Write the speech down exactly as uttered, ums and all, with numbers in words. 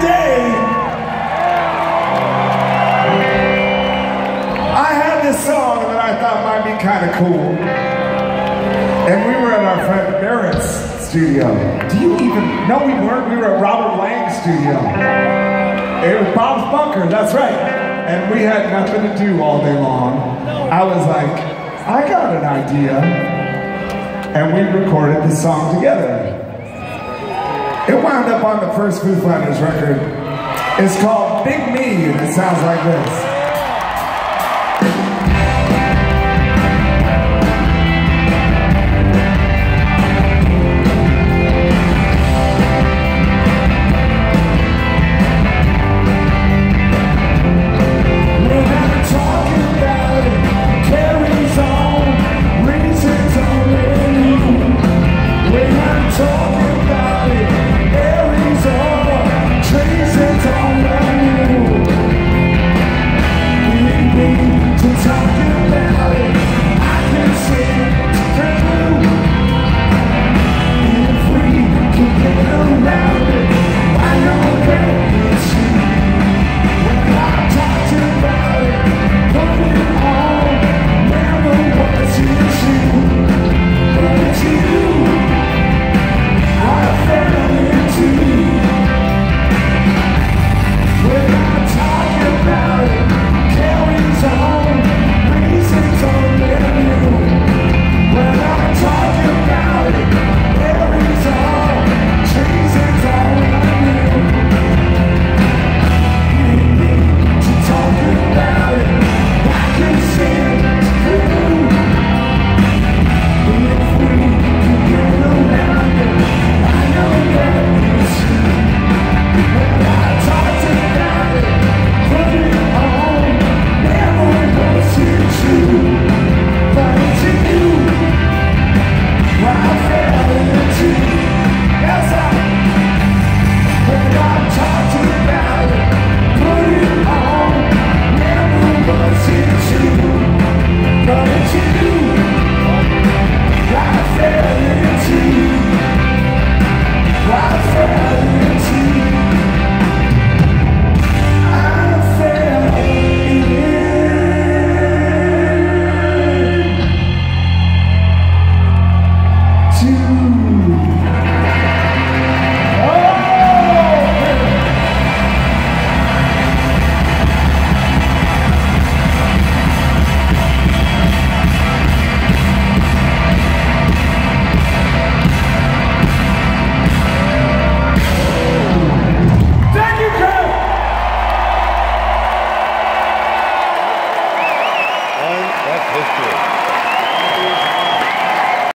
day, I had this song that I thought might be kind of cool. And we were at our friend Barrett's studio. Do you even, no we weren't, we were at Robert Lang's studio. It was Bob's Bunker, that's right. And we had nothing to do all day long. I was like, I got an idea. And we recorded the song together. It wound up on the first Foo Fighters record. It's called Big Me, and it sounds like this. Let's do it.